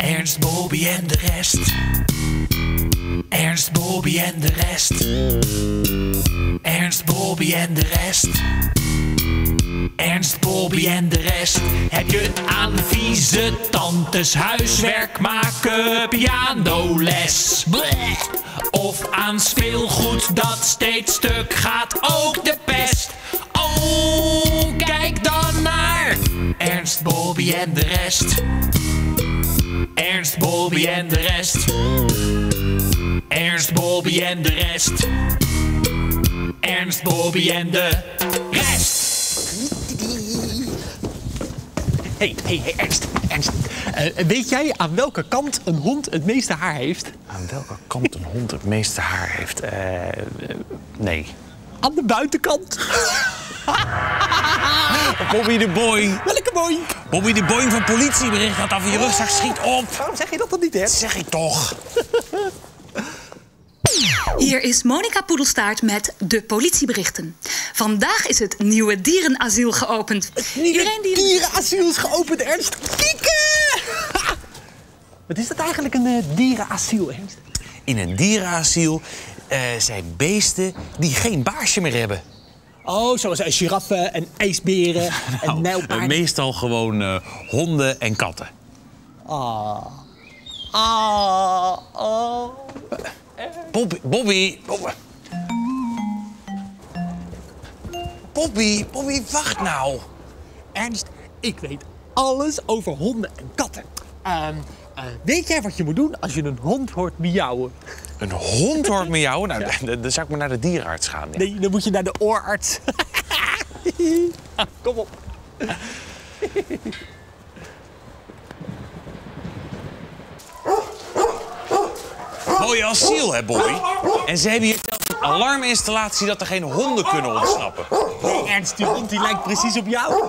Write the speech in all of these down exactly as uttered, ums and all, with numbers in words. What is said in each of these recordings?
Ernst, Bobbie en de rest. Ernst, Bobbie en de rest. Ernst, Bobbie en de rest. Ernst, Bobbie en de rest. Heb je aan vieze tantes huiswerk maken, pianoles? Blech. Of aan speelgoed dat steeds stuk gaat, ook de pest. Oh, kijk dan naar Ernst, Bobbie en de rest. Ernst, Bobbie en de rest. Ernst, Bobbie en de rest. Ernst, Bobbie en de rest. Hé, hé, hé, Ernst, Ernst. Uh, weet jij aan welke kant een hond het meeste haar heeft? Aan welke kant een hond het meeste haar heeft? Eh, uh, uh, nee. Aan de buitenkant. Bobbie de boy. Welke boy? Bobbie de boy van politiebericht dat af in je rugzak schiet op. Waarom zeg je dat dan niet, hè? Dat zeg ik toch. Hier is Monica Poedelstaart met de politieberichten. Vandaag is het nieuwe dierenasiel geopend. Het nieuwe die... dierenasiel is geopend, Ernst. Kieken! Ha! Wat is dat eigenlijk, een dierenasiel, Ernst? In een dierenasiel uh, zijn beesten die geen baasje meer hebben. Oh, zoals giraffen en ijsberen nou, en nijlpaarden. Meestal gewoon uh, honden en katten. Ah. Ah. Ah. Bobbie, Bobbie, Bobbie. Bobbie, Bobbie, wacht nou. Ernst, ik weet alles over honden en katten. Uh, uh, weet jij wat je moet doen als je een hond hoort miauwen? Een hond hoort miauwen? Nou, ja. dan, dan zou ik maar naar de dierenarts gaan. Ja. Nee, dan moet je naar de oorarts. Kom op. Mooie asiel, hè, Bobbie? En ze hebben hier zelfs een alarminstallatie dat er geen honden kunnen ontsnappen. Hey, Ernst, die hond die lijkt precies op jou.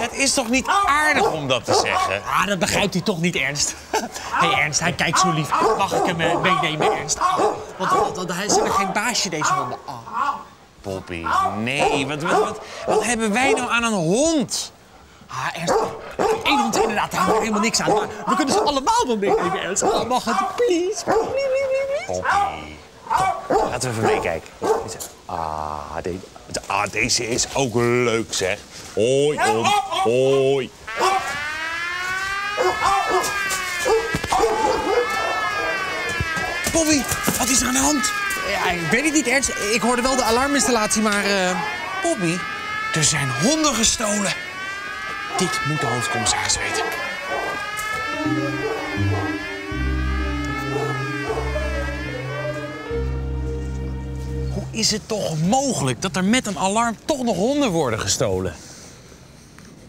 Het is toch niet aardig om dat te zeggen? Ah, dat begrijpt hij toch niet, Ernst. Hé, hey, Ernst, hij kijkt zo lief. Mag ik hem uh, meenemen, Ernst? Want, want, want hij is er geen baasje, deze honden. Oh. Bobbie, nee. Wat, wat, wat, wat hebben wij nou aan een hond? Ah, Ernst, één hond inderdaad, daar hebben we helemaal niks aan. Maar we kunnen ze allemaal wel meenemen, Ernst. Oh, mag het, please, please, please, please. Bobbie, kom, laten we even meekijken. Ah, de, ah, deze is ook leuk, zeg. Hoi, hond, hoi. Bobbie, wat is er aan de hand? Ja, ik weet het niet, Ernst. Ik hoorde wel de alarminstallatie, maar... Uh, Bobbie, er zijn honden gestolen. Dit moet de hoofdcommissaris weten. Hoe is het toch mogelijk dat er met een alarm toch nog honden worden gestolen?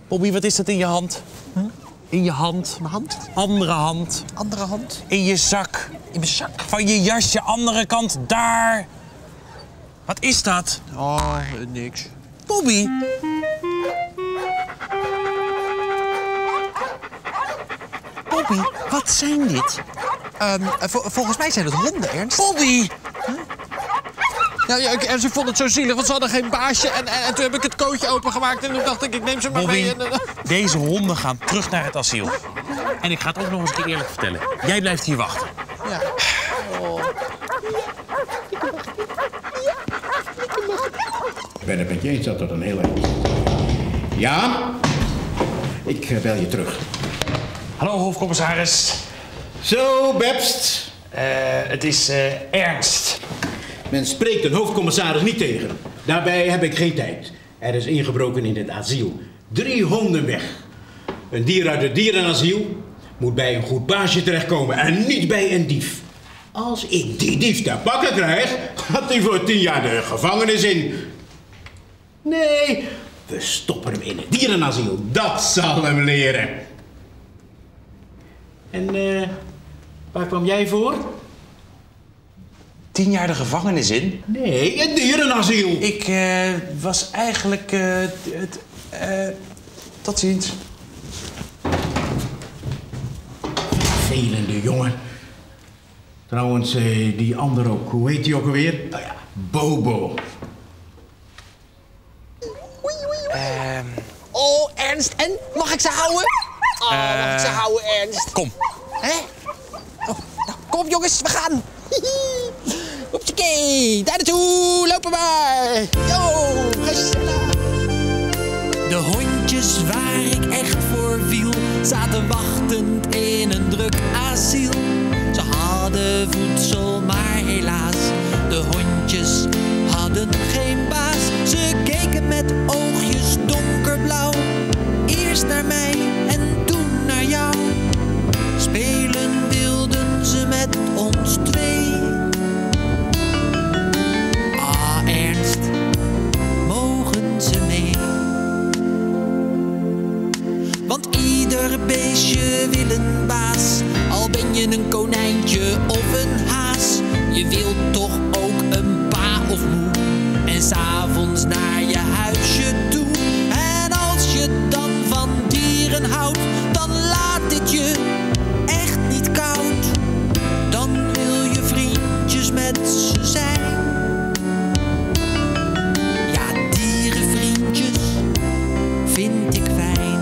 Bobbie, wat is dat in je hand? Huh? In je hand. Mijn hand? Andere hand. Andere hand. In je zak. In mijn zak. Van je jasje, andere kant, daar. Wat is dat? Oh, niks. Bobbie! Bobbie, wat zijn dit? Um, vol, volgens mij zijn het honden, Ernst. Bobbie! Huh? Ja, ja, en ze vond het zo zielig, want ze hadden geen baasje. En, en, en toen heb ik het kootje opengemaakt en toen dacht ik, ik neem ze maar Bobbie, mee. En, uh... Deze honden gaan terug naar het asiel. En ik ga het ook nog eens eerlijk vertellen. Jij blijft hier wachten. Ja. Oh. Ik ben het met je eens dat het een heel erg... Ja? Ik bel je terug. Hallo, hoofdcommissaris. Zo, Bebst. Uh, het is uh, Ernst. Men spreekt een hoofdcommissaris niet tegen. Daarbij heb ik geen tijd. Er is ingebroken in het asiel. Drie honden weg. Een dier uit het dierenasiel moet bij een goed baasje terechtkomen en niet bij een dief. Als ik die dief te pakken krijg, gaat hij voor tien jaar de gevangenis in. Nee, we stoppen hem in het dierenasiel. Dat zal hem leren. En uh, waar kwam jij voor? Tien jaar de gevangenis in? Nee, het dierenasiel. Ik uh, was eigenlijk... Uh, het, uh, tot ziens. Vervelende jongen. Trouwens, uh, die andere ook. Hoe heet die ook alweer? Nou ja, Bobo. Uh... Oh, Ernst, en? Mag ik ze houden? Oh, mag ik ze houden, Ernst? Ernst. Kom. Hè? Oh, nou, kom jongens, we gaan. Hoepsakee, daar naartoe, lopen maar. Yo, gezellig. De hondjes waar ik echt voor viel, zaten wachtend in een druk asiel. Ze hadden voedsel, maar helaas, de hondjes hadden geen baas. Ze keken met oogjes donkerblauw, eerst naar mij en toen naar jou. Spelen wilden ze met ons twee. Ah, Ernst, mogen ze mee? Want ieder beestje wil een baas, al ben je een konijntje of een haas. Je wilt toch ook een pa of moe, en 's avonds naar je huisje toe. En als je dan van dieren houdt, dan laat dit je echt niet koud. Dan wil je vriendjes met ze zijn. Ja, dierenvriendjes vind ik fijn.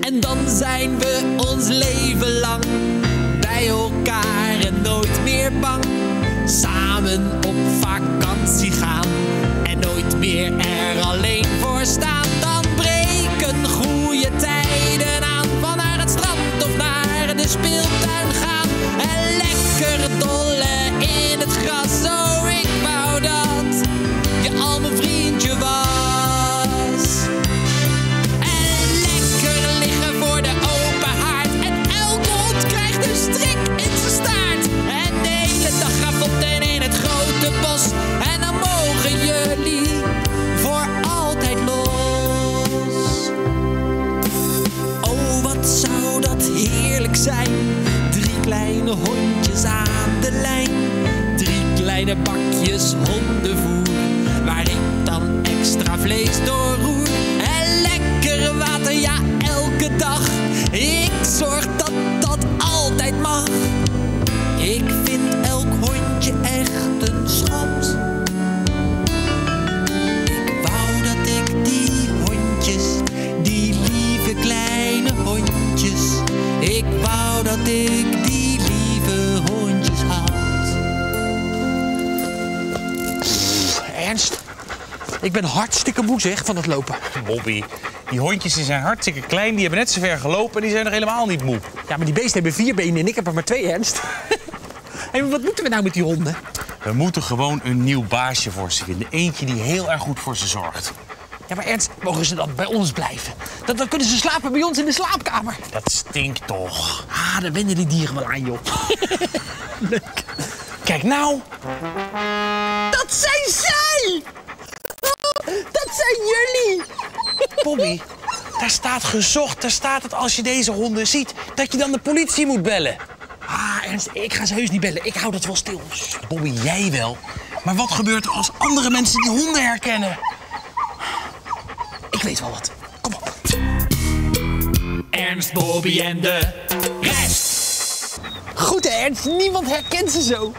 En dan zijn we ons leven lang bij elkaar en nooit meer bang. Samen op vakantie gaan en nooit meer er alleen voor staan. Dan breken goede tijden aan, van naar het strand of naar de speeltuin gaan. En lekker dollen in het gras, zo ik wou dat je al mijn vriendje was. En lekker liggen voor de open haard, en elke hond krijgt een strik in zijn staart. En de hele dag af op en in het grote bos, en dan mogen jullie voor altijd los. Oh, wat zou dat heerlijk zijn. Drie kleine hondjes aan de lijn. Drie kleine bakjes hondenvoer, waar ik dan extra vlees door roer. En lekkere water, ja, elke dag. Ik zorg dat dat altijd mag. Ik vind elk hondje echt een schat. Ik wou dat ik die hondjes, die lieve kleine hondjes, ik wou dat ik die lieve hondjes had. Pff, Ernst, ik ben hartstikke moe zeg van het lopen. Bobbie, die hondjes die zijn hartstikke klein, die hebben net zo ver gelopen en die zijn nog helemaal niet moe. Ja, maar die beesten hebben vier benen en ik heb er maar twee, Ernst. Hey, wat moeten we nou met die honden? We moeten gewoon een nieuw baasje voor ze vinden. Eentje die heel erg goed voor ze zorgt. Ja, maar Ernst, mogen ze dan bij ons blijven? Dan, dan kunnen ze slapen bij ons in de slaapkamer. Dat stinkt toch? Ah, daar wennen die dieren wel aan, joh. Leuk. Kijk nou. Dat zijn zij! Dat zijn jullie! Bobbie, daar staat gezocht. Daar staat dat als je deze honden ziet, dat je dan de politie moet bellen. Ah, Ernst, ik ga ze heus niet bellen. Ik hou dat wel stil. Bobbie, jij wel. Maar wat gebeurt er als andere mensen die honden herkennen? Ik weet wel wat. Kom op. Ernst, Bobbie en de Rest. Goed, hè, Ernst. Niemand herkent ze zo.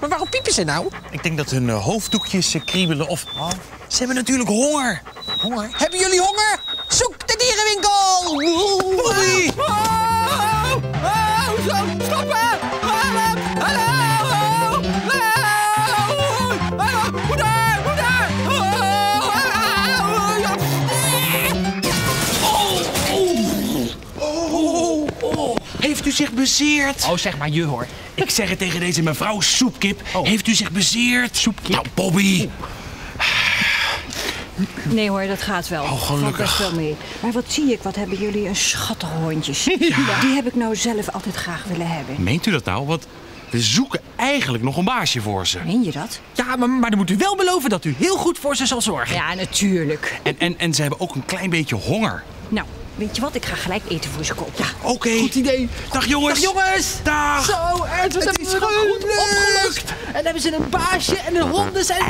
Maar waarom piepen ze nou? Ik denk dat hun hoofddoekjes kriebelen of... Oh. Ze hebben natuurlijk honger. Honger? Hebben jullie honger? Zoek de dierenwinkel! Bobbie! Oh, oh, oh, zo, stoppen! Help! Hallo! Hallo! Moeder! Moeder! Oh, oh, heeft u zich bezeerd? Oh, zeg maar je hoor. Ik zeg het tegen deze mevrouw Soepkip. Oh. Heeft u zich bezeerd? Soepkip? Nou, Bobbie! Nee hoor, dat gaat wel. Oh, gelukkig. Valt echt wel mee. Maar wat zie ik, wat hebben jullie een schattige hondjes. Ja. Die heb ik nou zelf altijd graag willen hebben. Meent u dat nou? Want we zoeken eigenlijk nog een baasje voor ze. Meen je dat? Ja, maar, maar dan moet u wel beloven dat u heel goed voor ze zal zorgen. Ja, natuurlijk. En, en, en ze hebben ook een klein beetje honger. Nou, weet je wat? Ik ga gelijk eten voor ze kopen. Ja, oké. Okay. Goed idee. Dag jongens. Dag jongens. Dag. Zo, Ernst, wat hebben we nog goed opgelukt. En hebben ze een baasje en de honden zijn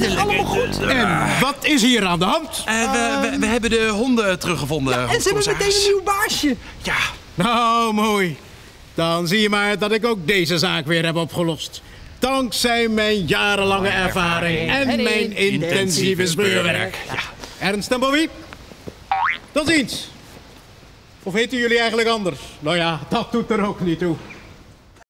er allemaal goed. En wat is hier aan de hand? Uh, we, we, we hebben de honden teruggevonden. Ja, en ze hebben meteen een nieuw baasje. Ja. Nou, mooi. Dan zie je maar dat ik ook deze zaak weer heb opgelost. Dankzij mijn jarenlange ervaring en, en mijn intensieve speurwerk. Ja. Ernst en Bobbie. Tot ziens. Of heten jullie eigenlijk anders? Nou ja, dat doet er ook niet toe.